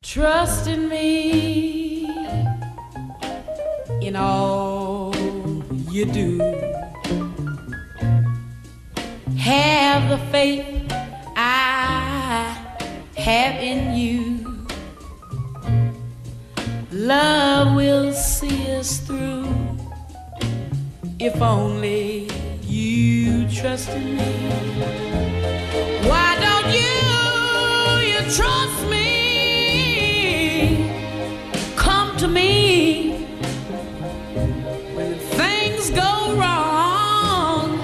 Trust in me in all you do. Have the faith I have in you. Love will see us through if only you trust in me. Why don't you trust me? To me, when things go wrong,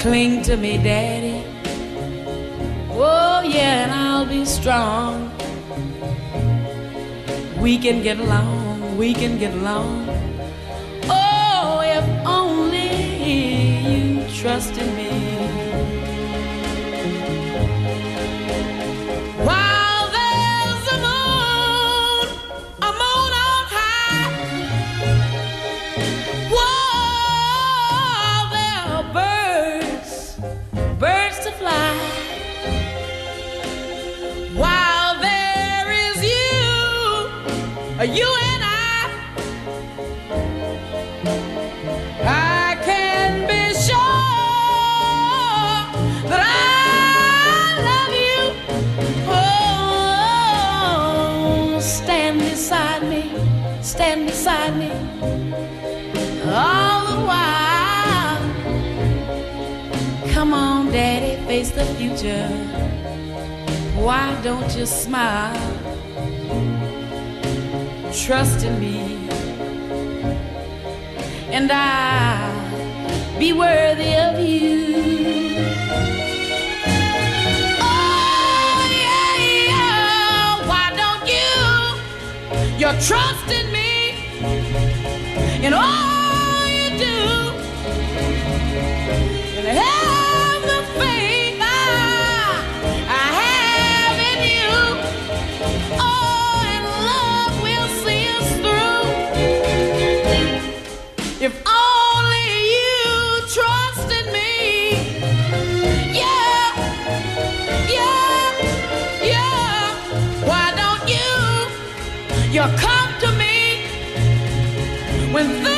cling to me, Daddy. Oh yeah, and I'll be strong. We can get along, we can get along. Oh, if only you trust in me. You and I can be sure that I love you. Oh, stand beside me, stand beside me, all the while. Come on, Daddy, face the future. Why don't you smile? Trust in me, and I'll be worthy of you. Oh, yeah, yeah. Why don't you're trusting me in all you do, and have the faith I have in you. Oh, if only you trust in me. Yeah, yeah, yeah. Why don't you come to me when